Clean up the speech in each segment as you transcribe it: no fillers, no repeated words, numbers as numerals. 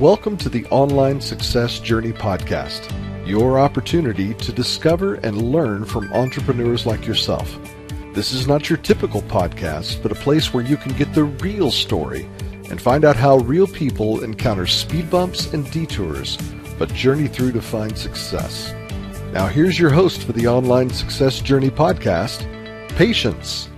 Welcome to the Online Success Journey Podcast, your opportunity to discover and learn from entrepreneurs like yourself. This is not your typical podcast, but a place where you can get the real story and find out how real people encounter speed bumps and detours, but journey through to find success. Now here's your host for the Online Success Journey Podcast, Patience.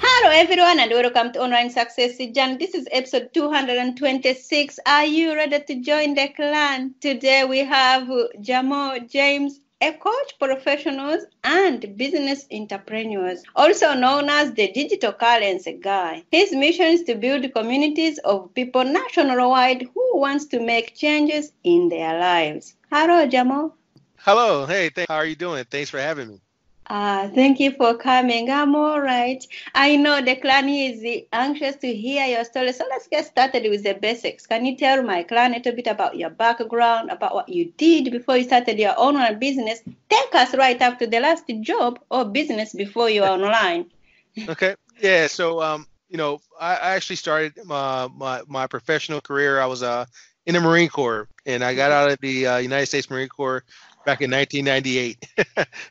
Hello everyone and welcome to Online Success Journey. This is episode 226. Are you ready to join the clan? Today we have Jamar James, a coach, professionals, and business entrepreneurs, also known as the Digital Currency Guy. His mission is to build communities of people nationwide who wants to make changes in their lives. Hello, Jamar. Hello. Hey, how are you doing? Thanks for having me. Thank you for coming. I'm all right. I know the clan is anxious to hear your story. So let's get started with the basics. Can you tell my clan a little bit about your background, about what you did before you started your online business? Take us right up to the last job or business before you were online. Okay. Yeah. So, I actually started my professional career. I was in the Marine Corps, and I got out of the United States Marine Corps back in 1998.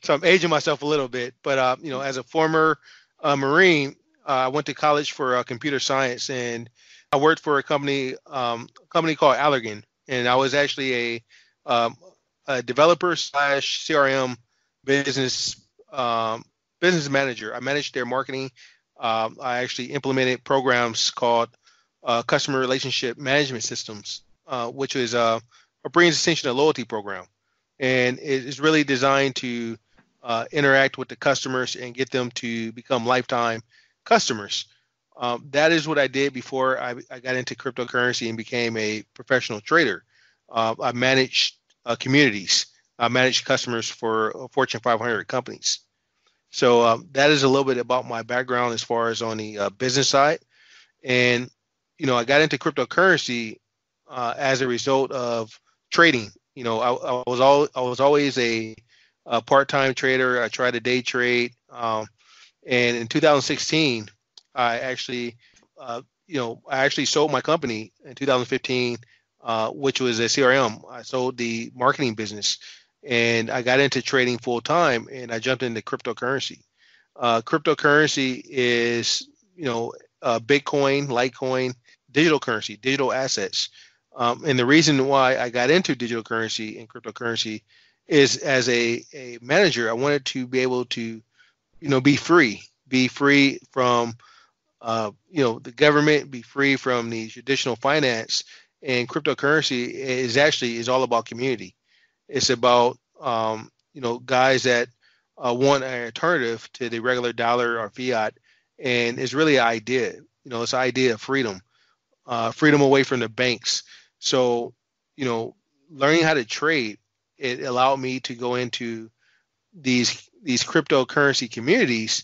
So I'm aging myself a little bit, but as a former Marine, I went to college for computer science, and I worked for a company called Allergan, and I was actually a developer / CRM business manager. I managed their marketing. I actually implemented programs called customer relationship management systems, which is a brand extension of loyalty program. And it's really designed to interact with the customers and get them to become lifetime customers. That is what I did before I got into cryptocurrency and became a professional trader. I managed communities. I managed customers for Fortune 500 companies. So that is a little bit about my background as far as on the business side. And, I got into cryptocurrency as a result of trading. I was always a part-time trader. I tried to day trade, and in 2016, I actually, sold my company in 2015, which was a CRM. I sold the marketing business, and I got into trading full time, and I jumped into cryptocurrency. Cryptocurrency is, Bitcoin, Litecoin, digital currency, digital assets. And the reason why I got into digital currency and cryptocurrency is as a manager, I wanted to be able to, be free from, the government, be free from the traditional finance. And cryptocurrency is all about community. It's about, guys that want an alternative to the regular dollar or fiat. And it's really an idea, it's an idea of freedom, freedom away from the banks. So, learning how to trade, it allowed me to go into these cryptocurrency communities.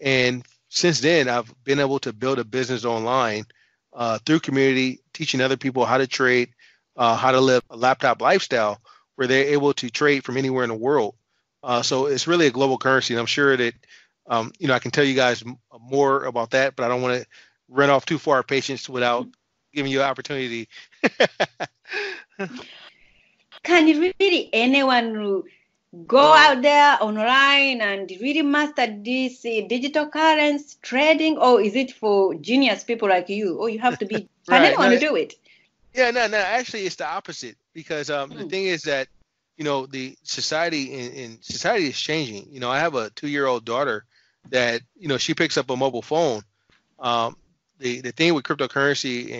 And since then, I've been able to build a business online through community, teaching other people how to trade, how to live a laptop lifestyle where they're able to trade from anywhere in the world. So it's really a global currency. And I'm sure that, I can tell you guys more about that, but I don't want to run off too far, Patience, without giving you an opportunity. Can really anyone go out there online and really master this digital currency trading, or is it for genius people like you, or you have to be do it? Yeah, no, actually it's the opposite, because the thing is that the society and society is changing. I have a 2-year-old daughter that she picks up a mobile phone. The thing with cryptocurrency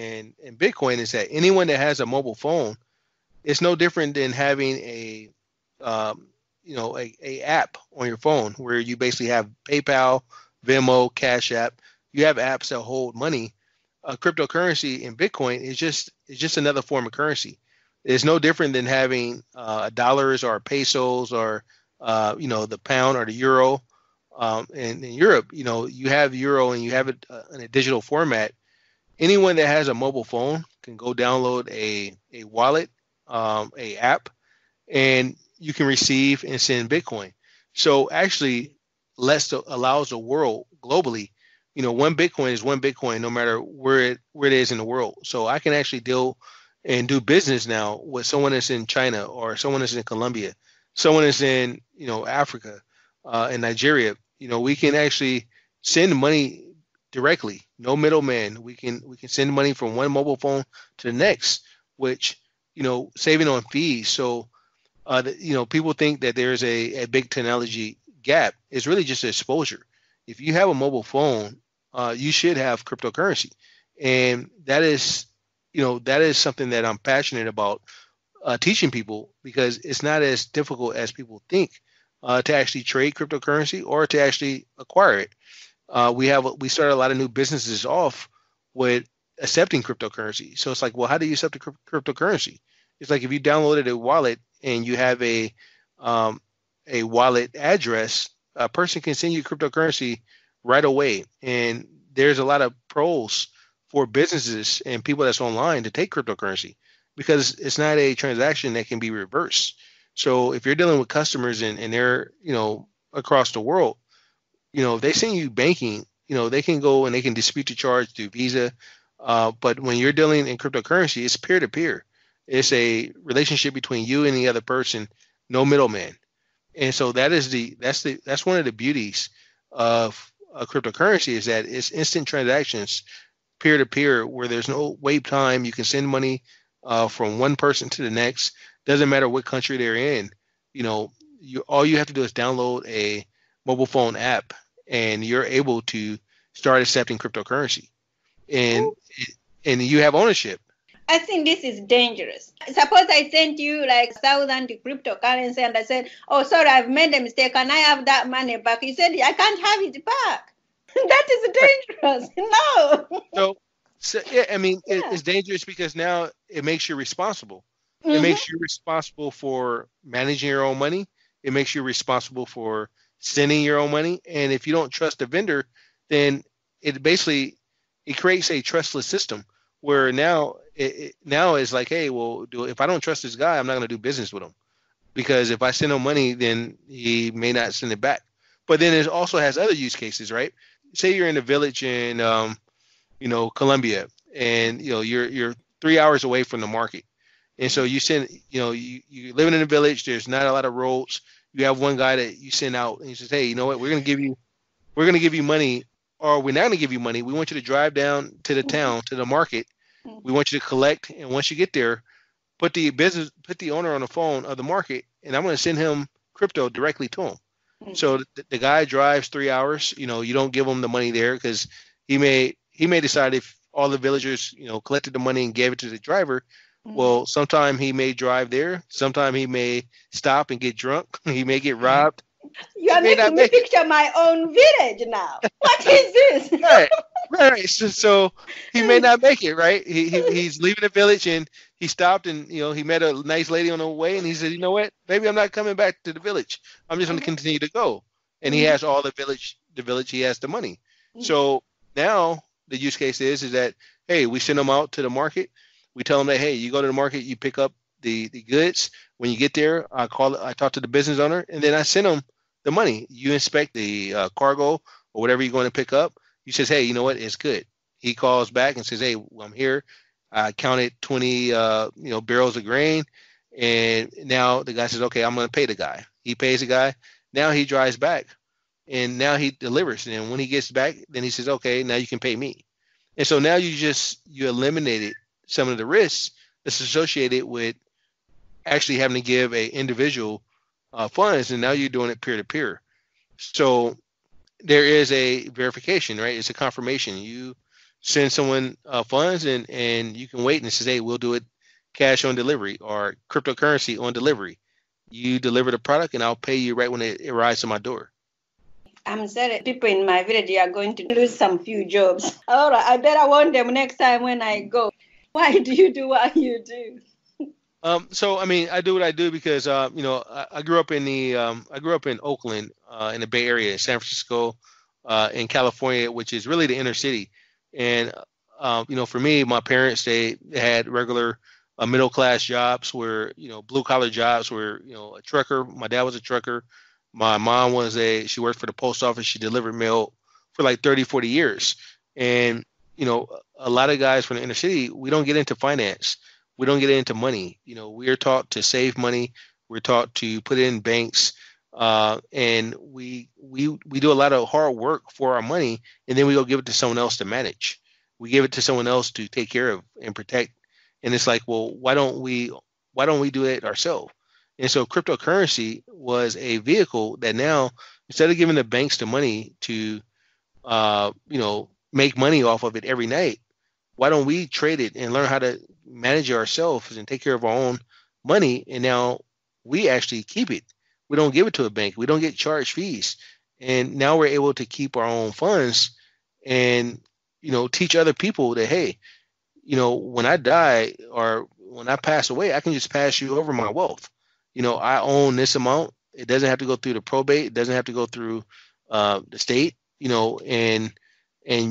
and Bitcoin is that anyone that has a mobile phone, it's no different than having a app on your phone where you basically have PayPal, Venmo, Cash App. You have apps that hold money. Cryptocurrency and Bitcoin is just another form of currency. It's no different than having dollars or pesos or the pound or the euro. And in Europe, you have euro and you have it in a digital format. Anyone that has a mobile phone can go download a wallet, a app, and you can receive and send Bitcoin. So actually, allows the world globally. One Bitcoin is one Bitcoin, no matter where it is in the world. So I can actually deal and do business now with someone that's in China or someone that's in Colombia, someone that's in, you know, Africa, in Nigeria. You know, we can actually send money directly, no middleman. We can send money from one mobile phone to the next, which, you know, saving on fees. So, you know, people think that there's a big technology gap. It's really just exposure. If you have a mobile phone, you should have cryptocurrency. And that is, you know, that is something that I'm passionate about teaching people, because it's not as difficult as people think to actually trade cryptocurrency or to actually acquire it. We started a lot of new businesses off with accepting cryptocurrency. So it's like, well, how do you accept a cryptocurrency? It's like if you downloaded a wallet and you have a wallet address, a person can send you cryptocurrency right away. And there's a lot of pros for businesses and people that's online to take cryptocurrency, because it's not a transaction that can be reversed. So if you're dealing with customers and they're, you know, across the world, you know, if they send you banking, you know, they can go and they can dispute the charge through Visa. But when you're dealing in cryptocurrency, it's peer-to-peer. It's a relationship between you and the other person, no middleman. And so that's one of the beauties of a cryptocurrency, is that it's instant transactions, peer to peer, where there's no wait time. You can send money from one person to the next. Doesn't matter what country they're in. You know, all you have to do is download a mobile phone app, and you're able to start accepting cryptocurrency, and you have ownership. I think this is dangerous. Suppose I sent you like 1,000 cryptocurrency and I said, oh, sorry, I've made a mistake. Can I have that money back? You said, I can't have it back. That is dangerous. No. So yeah, I mean, yeah. It's dangerous because now it makes you responsible. It makes you responsible for managing your own money. It makes you responsible for sending your own money. And if you don't trust the vendor, then it creates a trustless system, where now now it's like, hey, well, if I don't trust this guy, I'm not going to do business with him, because if I send him money, then he may not send it back. But then it also has other use cases, right? Say you're in a village in, you know, Colombia, and you know you're 3 hours away from the market, and so you send, you know, you're living in a village. There's not a lot of roads. You have one guy that you send out, and he says, hey, you know what? We're going to give you money, or we're not going to give you money. We want you to drive down to the town, to the market. We want you to collect, and once you get there, put the owner on the phone of the market, and I'm going to send him crypto directly to him. Mm-hmm. So the guy drives 3 hours. You know, you don't give him the money there, because he may decide, if all the villagers, you know, collected the money and gave it to the driver, well, sometime he may drive there, sometime he may stop and get drunk, he may get robbed. You are making me picture my own village now. What is this? Right. So he may not make it, right? He's leaving the village, and he stopped, and you know, he met a nice lady on the way, and he said, you know what? Maybe I'm not coming back to the village. I'm just going to continue to go. And he has all the village, he has the money. So now the use case is that, hey, we send them out to the market. We tell them that, hey, you go to the market, you pick up the goods. When you get there, I talk to the business owner, and then I send them the money. You inspect the cargo or whatever you're going to pick up. You says, hey, you know what? It's good. He calls back and says, hey, well, I'm here. I counted 20, you know, barrels of grain. And now the guy says, okay, I'm going to pay the guy. He pays the guy. Now he drives back, and now he delivers. And when he gets back, then he says, okay, now you can pay me. And so now you eliminated some of the risks that's associated with actually having to give a individual funds, and now you're doing it peer to peer. So there is a verification, right? It's a confirmation. You send someone funds, and you can wait and say, hey, we'll do it cash on delivery or cryptocurrency on delivery. You deliver the product, and I'll pay you right when it arrives to my door. I'm sorry, people in my village are going to lose some few jobs. All right, I better warn them next time when I go. Why do you do what you do? So, I mean, I do what I do because, you know, I grew up in Oakland, in the Bay Area, in San Francisco, in California, which is really the inner city. And, you know, for me, my parents, they had regular middle class jobs where, you know, blue collar jobs where, you know, a trucker. My dad was a trucker. My mom she worked for the post office. She delivered mail for like 30, 40 years. And, you know, a lot of guys from the inner city, we don't get into finance. we don't get into money. You know, we are taught to save money. We're taught to put it in banks, and we do a lot of hard work for our money, and then we go give it to someone else to manage. We give it to someone else to take care of and protect. And it's like, well, why don't we do it ourselves? And so cryptocurrency was a vehicle that now, instead of giving the banks the money to, make money off of it every night, why don't we trade it and learn how to manage ourselves and take care of our own money? And now we actually keep it. We don't give it to a bank. We don't get charged fees. And now we're able to keep our own funds and, teach other people that, hey, when I die or when I pass away, I can just pass you over my wealth. I own this amount. It doesn't have to go through the probate. It doesn't have to go through the state, and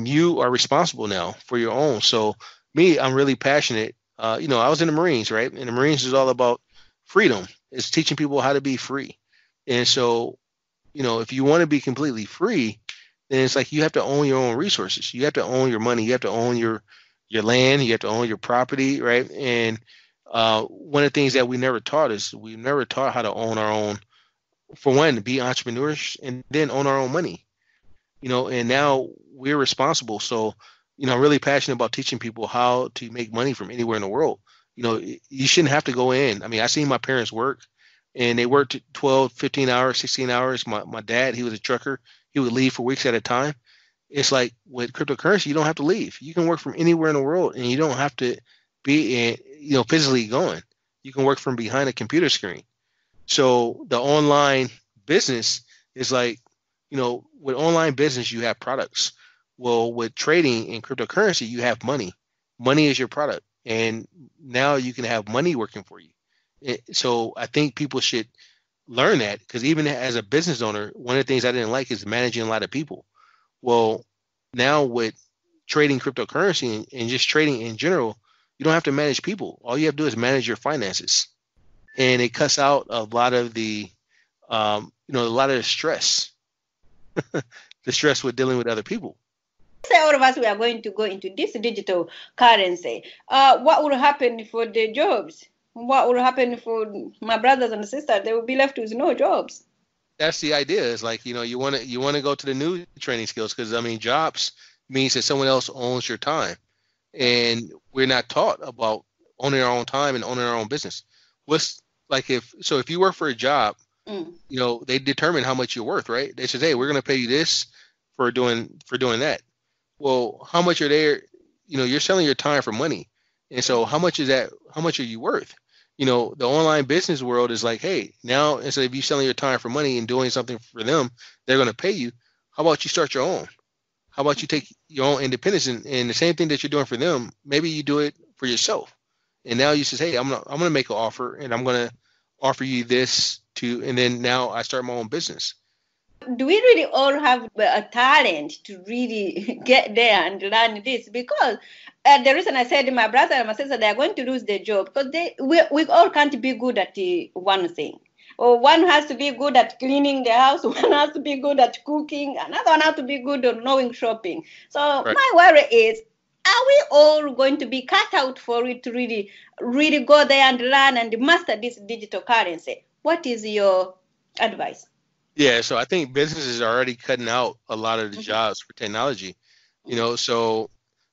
you are responsible now for your own. So me, I'm really passionate. I was in the Marines, right? And the Marines is all about freedom. It's teaching people how to be free. And so, if you want to be completely free, then it's like you have to own your own resources. You have to own your money. You have to own your land. You have to own your property, right? And one of the things that we never taught is we never taught how to own our own, for one, be entrepreneurs and then own our own money, and now we're responsible. So, I'm really passionate about teaching people how to make money from anywhere in the world. You shouldn't have to go in. I mean, I seen my parents work and they worked 12, 15 hours, 16 hours. My dad, he was a trucker. He would leave for weeks at a time. It's like with cryptocurrency, you don't have to leave. You can work from anywhere in the world and you don't have to be in, physically going. You can work from behind a computer screen. So the online business is like, with online business, you have products. Well, with trading in cryptocurrency, you have money. Money is your product. And now you can have money working for you. So I think people should learn that, because even as a business owner, one of the things I didn't like is managing a lot of people. Well, now with trading cryptocurrency and just trading in general, you don't have to manage people. All you have to do is manage your finances, and it cuts out a lot of the, a lot of the stress, the stress with dealing with other people. Say all of us, we are going to go into this digital currency. What will happen for the jobs? What will happen for my brothers and sisters? They will be left with no jobs. That's the idea. It's like, you want to go to the new training skills, because jobs means that someone else owns your time. And we're not taught about owning our own time and owning our own business. If you work for a job, they determine how much you're worth, right? They say, hey, we're going to pay you this for doing that. Well, how much are they? You're selling your time for money. And so how much is that? How much are you worth? The online business world is like, hey, now instead of you selling your time for money and doing something for them, they're going to pay you. How about you start your own? How about you take your own independence and the same thing that you're doing for them, maybe you do it for yourself. And now you says, hey, I'm gonna make an offer and I'm gonna offer you this to, and then now I start my own business. Do we really all have a talent to really get there and learn this? Because the reason I said my brother and my sister, they are going to lose their job because we all can't be good at one thing. Or one has to be good at cleaning the house, one has to be good at cooking, another one has to be good at knowing shopping. So right. My worry is, are we all going to be cut out for it to really, really go there and learn and master this digital currency? What is your advice? Yeah, so I think businesses are already cutting out a lot of the jobs for technology. So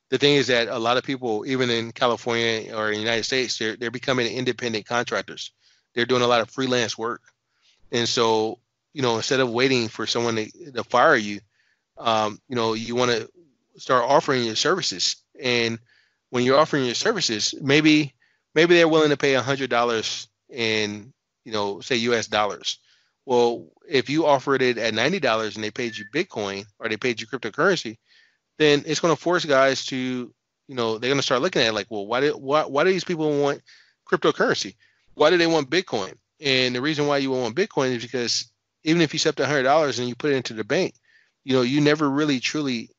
the thing is that a lot of people, even in California or in the United States, they're becoming independent contractors. They're doing a lot of freelance work. And so, instead of waiting for someone to fire you, you want to start offering your services. And when you're offering your services, maybe they're willing to pay $100 in, say US dollars. Well, if you offered it at $90 and they paid you Bitcoin or they paid you cryptocurrency, then it's going to force guys to, they're going to start looking at it like, well, why do these people want cryptocurrency? Why do they want Bitcoin? And the reason why you want Bitcoin is because even if you accept $100 and you put it into the bank, you never really truly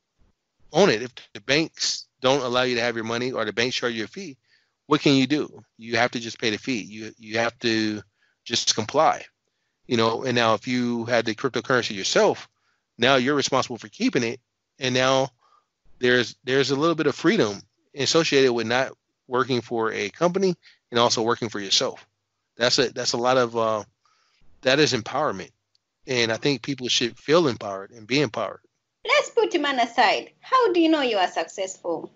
own it. If the banks don't allow you to have your money or the banks charge you a fee, what can you do? You have to just pay the fee. You have to just comply. And now if you had the cryptocurrency yourself, now you're responsible for keeping it. And now there's a little bit of freedom associated with not working for a company and also working for yourself. That's a lot of that is empowerment. And I think people should feel empowered and be empowered. Let's put man aside. How do you know you are successful?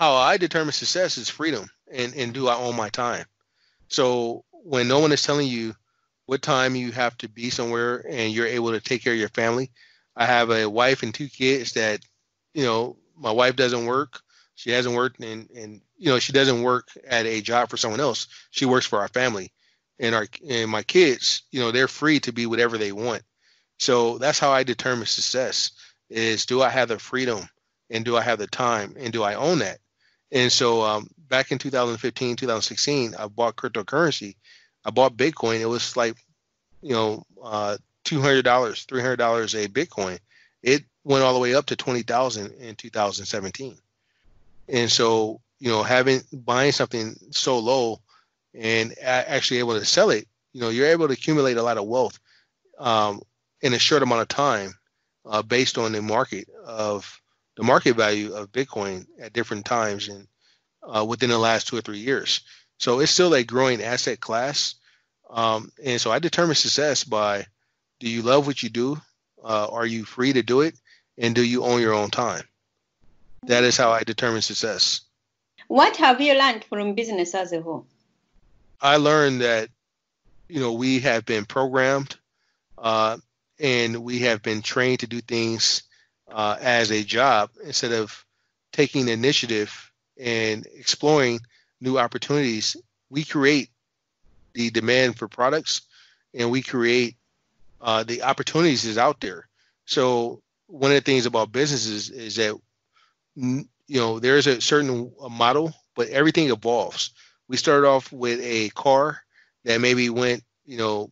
How I determine success is freedom and do I own my time? So when no one is telling you what time you have to be somewhere and you're able to take care of your family. I have a wife and two kids that, you know, my wife doesn't work. She hasn't worked and you know, she doesn't work at a job for someone else. She works for our family and my kids, you know, they're free to be whatever they want. So that's how I determine success is do I have the freedom and do I have the time and do I own that? And so back in 2015, 2016, I bought cryptocurrency. I bought Bitcoin. It was like, you know, $200, $300 a Bitcoin. It went all the way up to $20,000 in 2017. And so, you know, buying something so low and actually able to sell it, you know, you're able to accumulate a lot of wealth in a short amount of time based on the market value of Bitcoin at different times and within the last 2 or 3 years. So it's still a growing asset class. And so I determine success by, do you love what you do? Are you free to do it? And do you own your own time? That is how I determine success. What have you learned from business as a whole? I learned that, you know, we have been programmed and we have been trained to do things as a job instead of taking initiative and exploring new opportunities. We create the demand for products and we create the opportunities is out there. So one of the things about businesses is that, you know, there's a certain model, but everything evolves. We started off with a car that maybe went, you know,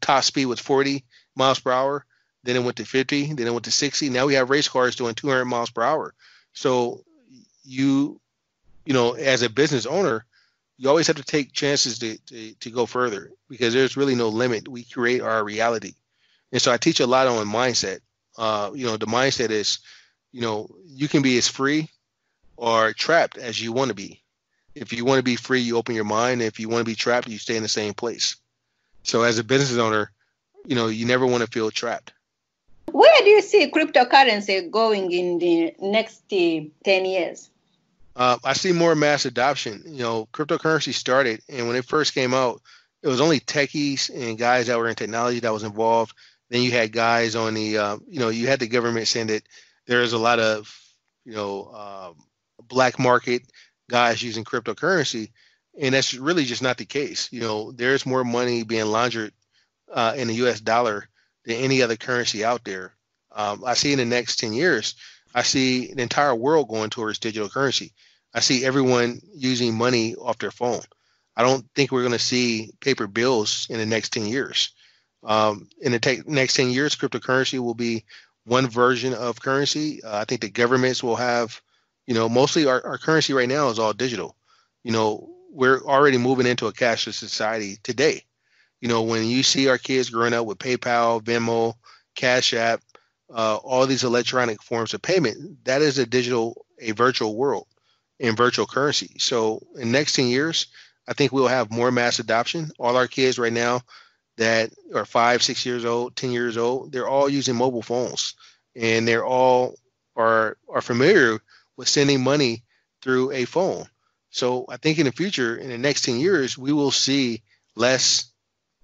top speed was 40 miles per hour. Then it went to 50, then it went to 60. Now we have race cars doing 200 miles per hour. So you know, as a business owner, you always have to take chances to go further because there's really no limit. We create our reality. And so I teach a lot on mindset. You know, the mindset is, you know, you can be as free or trapped as you want to be. If you want to be free, you open your mind. If you want to be trapped, you stay in the same place. So as a business owner, you know, you never want to feel trapped. Where do you see cryptocurrency going in the next 10 years? I see more mass adoption. You know, cryptocurrency started, and when it first came out, it was only techies and guys that were in technology that was involved. Then you had guys on the, you know, you had the government saying that there is a lot of, you know, black market guys using cryptocurrency, and that's really just not the case. You know, there's more money being laundered in the U.S. dollar than any other currency out there. I see in the next 10 years, I see the entire world going towards digital currency. I see everyone using money off their phone. I don't think we're going to see paper bills in the next 10 years. In the next 10 years, cryptocurrency will be one version of currency. I think the governments will have, you know, mostly our currency right now is all digital. You know, we're already moving into a cashless society today. You know, when you see our kids growing up with PayPal, Venmo, Cash App, all these electronic forms of payment, that is a virtual world and virtual currency. So in the next 10 years, I think we'll have more mass adoption. All our kids right now that are 5, 6 years old, 10 years old, they're all using mobile phones and they're all are familiar with sending money through a phone. So I think in the future, in the next 10 years, we will see less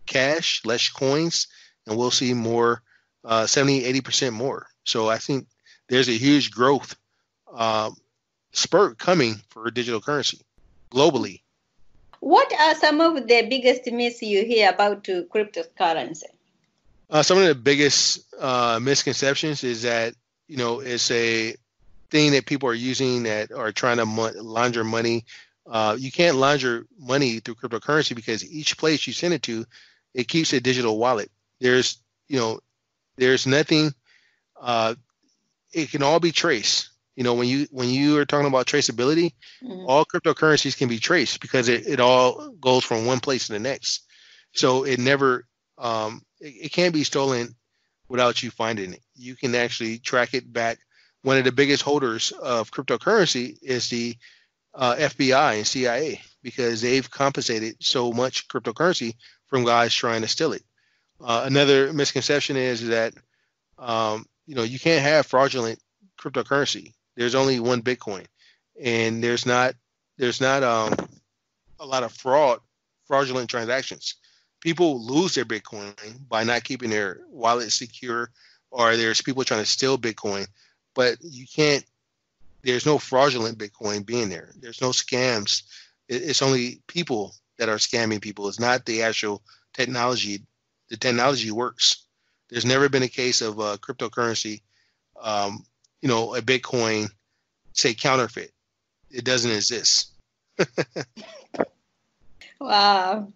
cash, less coins, and we'll see more 70-80% more. So I think there's a huge growth spurt coming for digital currency globally. What are some of the biggest myths you hear about cryptocurrency? Some of the biggest misconceptions is that, you know, it's a thing that people are using that are trying to launder money. You can't launder money through cryptocurrency because each place you send it to, it keeps a digital wallet. There's nothing, it can all be traced. You know, when you are talking about traceability, all cryptocurrencies can be traced because it all goes from one place to the next. So it never, it can't be stolen without you finding it. You can actually track it back one of the biggest holders of cryptocurrency is the FBI and CIA, because they've compensated so much cryptocurrency from guys trying to steal it. Another misconception is that, you can't have fraudulent cryptocurrency. There's only one Bitcoin, and there's not a lot of fraudulent transactions. People lose their Bitcoin by not keeping their wallet secure, or there's people trying to steal Bitcoin, but you can't, there's no fraudulent Bitcoin being there. There's no scams. It's only people that are scamming people. It's not the actual technology. The technology works. There's never been a case of a cryptocurrency, a Bitcoin, say, counterfeit. It doesn't exist. Wow.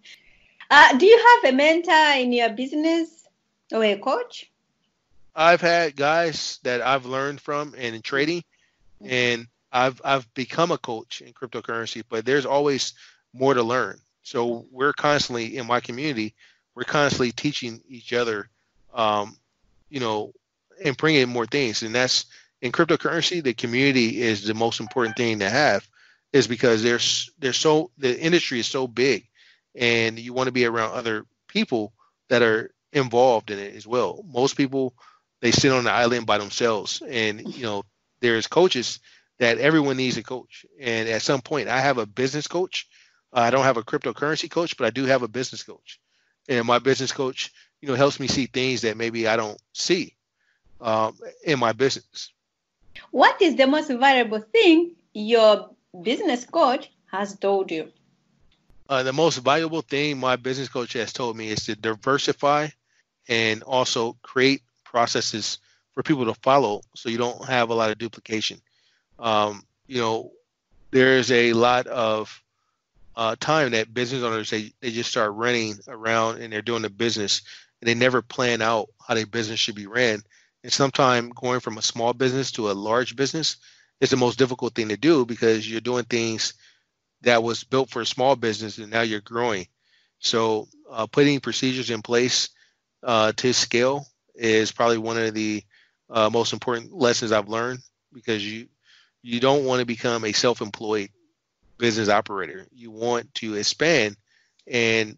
Do you have a mentor in your business or a coach? I've had guys that I've learned from and in trading, and I've become a coach in cryptocurrency, but there's always more to learn. So we're constantly, in my community, we're constantly teaching each other, and bringing more things. And that's, in cryptocurrency, the community is the most important thing to have, is because the industry is so big, and you want to be around other people that are involved in it as well. Most people, they sit on the island by themselves, and there's coaches that everyone needs a coach. And at some point, I have a business coach. I don't have a cryptocurrency coach, but I do have a business coach, and my business coach, helps me see things that maybe I don't see in my business. What is the most valuable thing your business coach has told you? The most valuable thing my business coach has told me is to diversify and also create processes for people to follow, so you don't have a lot of duplication. There's a lot of time that business owners, they just start running around and they're doing the business, and they never plan out how their business should be ran. And sometimes going from a small business to a large business is the most difficult thing to do, because you're doing things that was built for a small business, and now you're growing. So putting procedures in place to scale is probably one of the most important lessons I've learned, because you don't want to become a self-employed business operator. You want to expand and,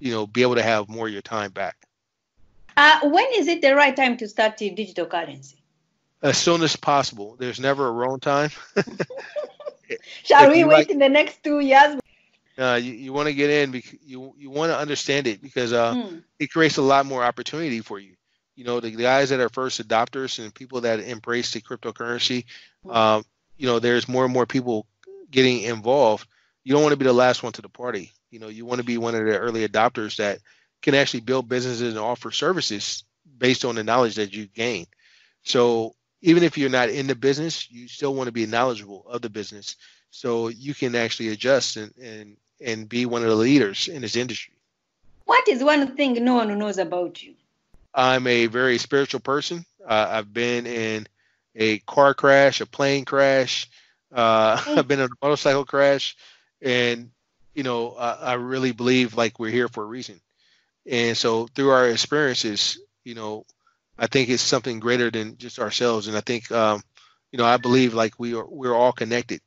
be able to have more of your time back. When is it the right time to start the digital currency? As soon as possible. There's never a wrong time. Shall we wait in the next 2 years? You want to get in, because you want to understand it, because it creates a lot more opportunity for you. The guys that are first adopters and people that embrace the cryptocurrency, there's more and more people getting involved. You don't want to be the last one to the party. You want to be one of the early adopters that can actually build businesses and offer services based on the knowledge that you gain. So even if you're not in the business, you still want to be knowledgeable of the business, so you can actually adjust and be one of the leaders in this industry. What is one thing no one knows about you? I'm a very spiritual person. I've been in a car crash, a plane crash. I've been in a motorcycle crash. And, I really believe like we're here for a reason. And so through our experiences, I think it's something greater than just ourselves. And I think, I believe like we're all connected.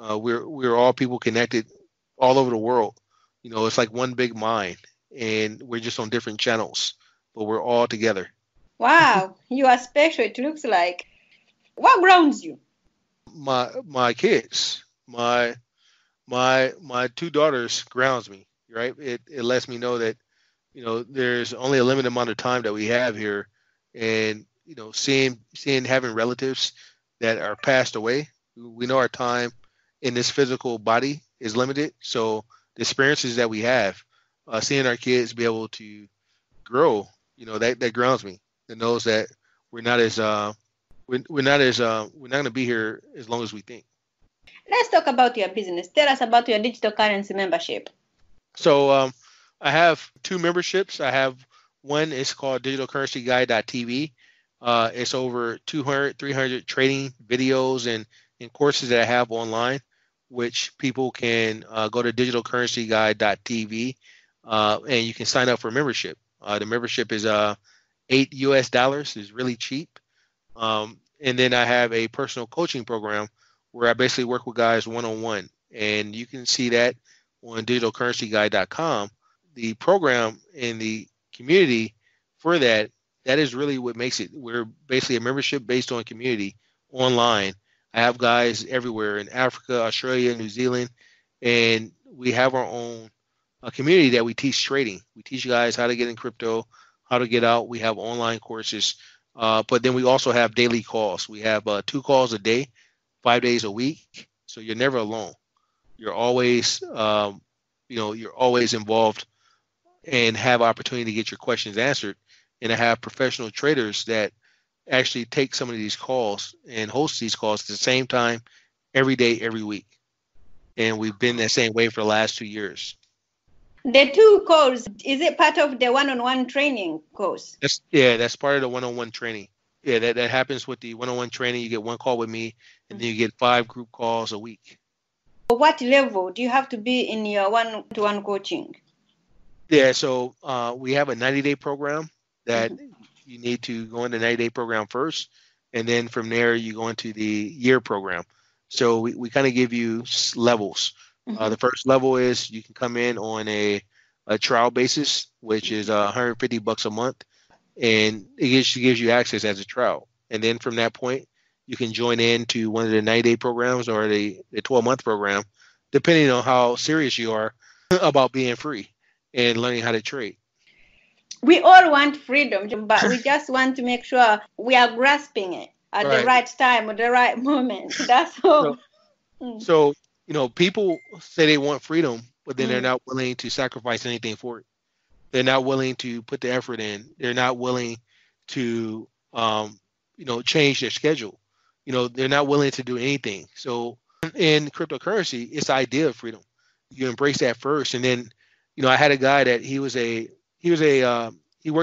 We're all people connected all over the world. It's like one big mind, and we're just on different channels, but we're all together. Wow. You are special. It looks like. What grounds you? My kids, my two daughters grounds me, right? It lets me know that, there's only a limited amount of time that we have here. And, seeing having relatives that are passed away, we know our time in this physical body is limited. So the experiences that we have, seeing our kids be able to grow, that grounds me. It knows that we're not going to be here as long as we think. Let's talk about your business. Tell us about your digital currency membership. So, I have two memberships. I have one, it's called DigitalCurrencyGuide.tv. It's over 200, 300 trading videos and courses that I have online, which people can go to DigitalCurrencyGuide.tv and you can sign up for a membership. The membership is $8 US. It's really cheap. And then I have a personal coaching program where I basically work with guys one-on-one. And you can see that on DigitalCurrencyGuide.com. The program and the community for that, that is really what makes it. We're basically a membership based on community online. I have guys everywhere in Africa, Australia, New Zealand, and we have our own community that we teach trading. We teach guys how to get in crypto, how to get out. We have online courses, but then we also have daily calls. We have 2 calls a day, 5 days a week. So you're never alone. You're always, you're always involved and have opportunity to get your questions answered. And I have professional traders that actually take some of these calls and host these calls at the same time every day, every week. And we've been that same way for the last 2 years. The 2 calls, is it part of the one-on-one training course? That's part of the one-on-one training. Yeah, that happens with the one-on-one training. You get 1 call with me, and then you get 5 group calls a week. What level do you have to be in your one-to-one coaching? Yeah, so we have a 90-day program that you need to go into the 90-day program first, and then from there you go into the year program. So we kind of give you levels. The first level is you can come in on a trial basis, which is $150 a month, and it gives you access as a trial. And then from that point, you can join in to one of the 90-day programs or the 12-month program, depending on how serious you are about being free and learning how to trade. We all want freedom, but we just want to make sure we are grasping it at the right time or the right moment. That's all. So people say they want freedom, but then they're not willing to sacrifice anything for it. They're not willing to put the effort in. They're not willing to, change their schedule. They're not willing to do anything. So in cryptocurrency, it's the idea of freedom. You embrace that first. And then, I had a guy that he worked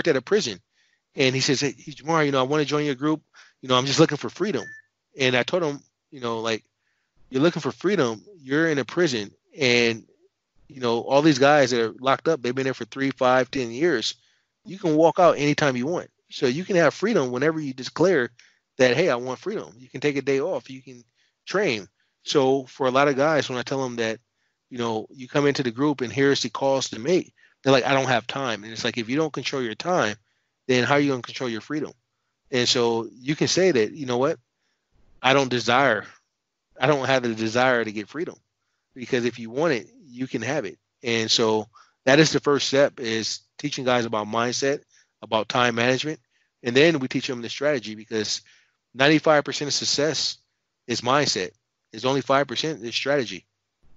at a prison, and he says, "Hey, Jamar, I want to join your group. I'm just looking for freedom." And I told him, you're looking for freedom, you're in a prison, and, all these guys that are locked up, they've been there for 3, 5, 10 years. You can walk out anytime you want. So you can have freedom whenever you declare that, hey, I want freedom. You can take a day off. You can train. So for a lot of guys, when I tell them that, you come into the group and here's the calls to make, they're like, I don't have time. And it's like, if you don't control your time, then how are you going to control your freedom? And so you can say that, you know what? I don't have the desire to get freedom, because if you want it, you can have it. And so that is the first step, is teaching guys about mindset, about time management. And then we teach them the strategy, because 95% of success is mindset. It's only 5% is strategy.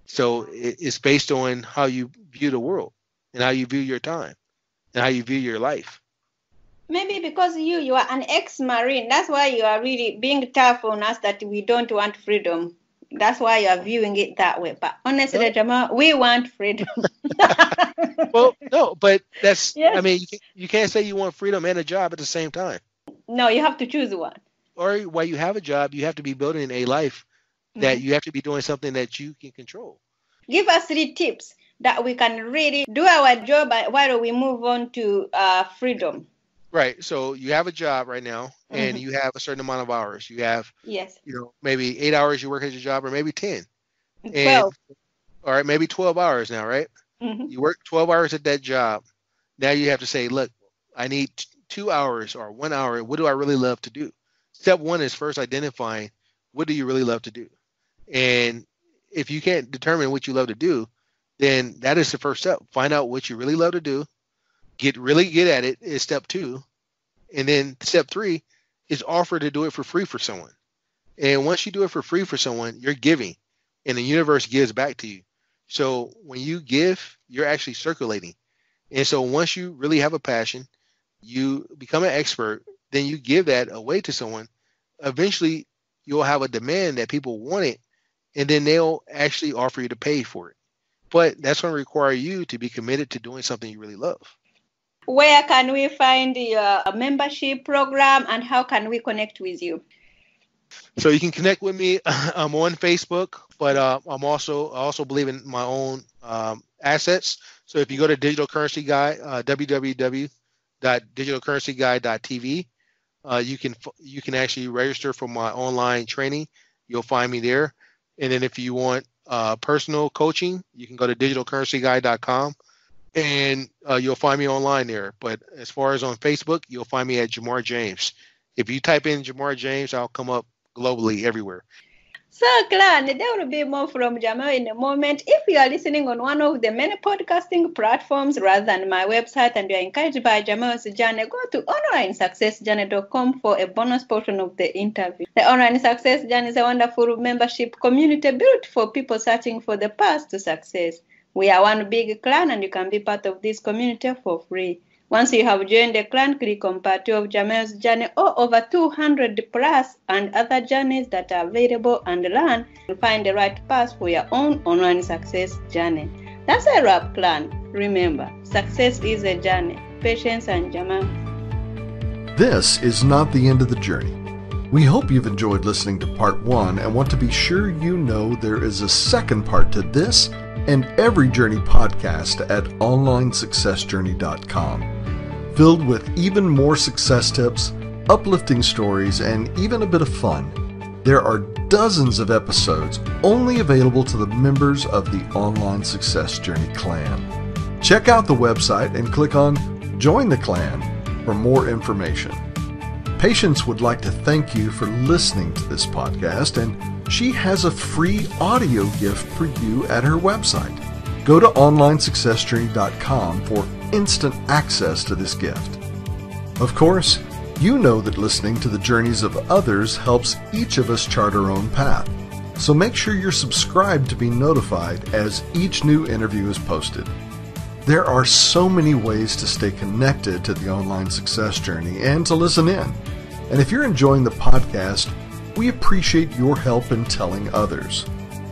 So it's based on how you view the world and how you view your time and how you view your life. Maybe because you are an ex-Marine, that's why you are really being tough on us that we don't want freedom. That's why you are viewing it that way. But honestly, Jamar, we want freedom. Well, no, but that's, yes. I mean, you can't say you want freedom and a job at the same time. No, you have to choose one. Or while you have a job, you have to be building a life that you have to be doing something that you can control. Give us 3 tips that we can really do our job while we move on to freedom. Right. So you have a job right now, and you have a certain amount of hours. You have, maybe 8 hours you work at your job, or maybe 10. 12. All right. Maybe 12 hours now, right? You work 12 hours at that job. Now you have to say, look, I need 2 hours or 1 hour. What do I really love to do? Step one is first identifying what do you really love to do? And if you can't determine what you love to do, then that is the first step. Find out what you really love to do. Get really good at it is step 2. And then step 3 is offer to do it for free for someone. And once you do it for free for someone, you're giving, and the universe gives back to you. So when you give, you're actually circulating. And so once you really have a passion, you become an expert, then you give that away to someone. Eventually you'll have a demand that people want it, and then they'll actually offer you to pay for it. But that's going to require you to be committed to doing something you really love. Where can we find your membership program, and how can we connect with you? So you can connect with me. I'm on Facebook, but I also believe in my own assets. So if you go to Digital Currency Guide, www.digitalcurrencyguide.tv, You can actually register for my online training. You'll find me there. And then if you want personal coaching, you can go to DigitalCurrencyGuide.com, and you'll find me online there. But as far as on Facebook, you'll find me at Jamar James. If you type in Jamar James, I'll come up globally everywhere. So, Clan, there will be more from Jamar in a moment. If you are listening on one of the many podcasting platforms rather than my website and you are encouraged by Jamar's journey, go to OnlineSuccessJourney.com for a bonus portion of the interview. The Online Success Journey is a wonderful membership community built for people searching for the path to success. We are one big clan, and you can be part of this community for free. Once you have joined the clan, click on part 2 of Jamar's journey or over 200 plus and other journeys that are available, and learn and find the right path for your own online success journey. That's a wrap, clan. Remember, success is a journey. Patience and Jamar. This is not the end of the journey. We hope you've enjoyed listening to part 1 and want to be sure you know there is a second part to this and every journey podcast at OnlineSuccessJourney.com. Filled with even more success tips, uplifting stories, and even a bit of fun. There are dozens of episodes only available to the members of the Online Success Journey Clan. Check out the website and click on Join the Clan for more information. Patience would like to thank you for listening to this podcast, and she has a free audio gift for you at her website. Go to OnlineSuccessJourney.com for instant access to this gift. Of course, you know that listening to the journeys of others helps each of us chart our own path. So make sure you're subscribed to be notified as each new interview is posted. There are so many ways to stay connected to the Online Success Journey and to listen in. And if you're enjoying the podcast, we appreciate your help in telling others.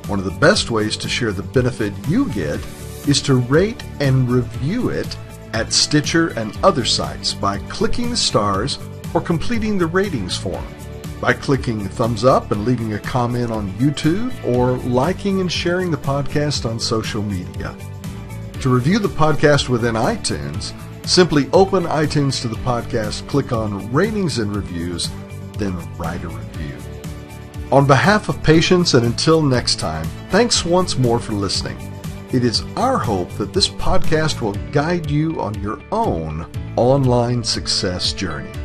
One of the best ways to share the benefit you get is to rate and review it at Stitcher and other sites by clicking the stars or completing the ratings form, by clicking thumbs up and leaving a comment on YouTube, or liking and sharing the podcast on social media. To review the podcast within iTunes, simply open iTunes to the podcast, click on Ratings and Reviews, then write a review. On behalf of Patience, and until next time, thanks once more for listening. It is our hope that this podcast will guide you on your own online success journey.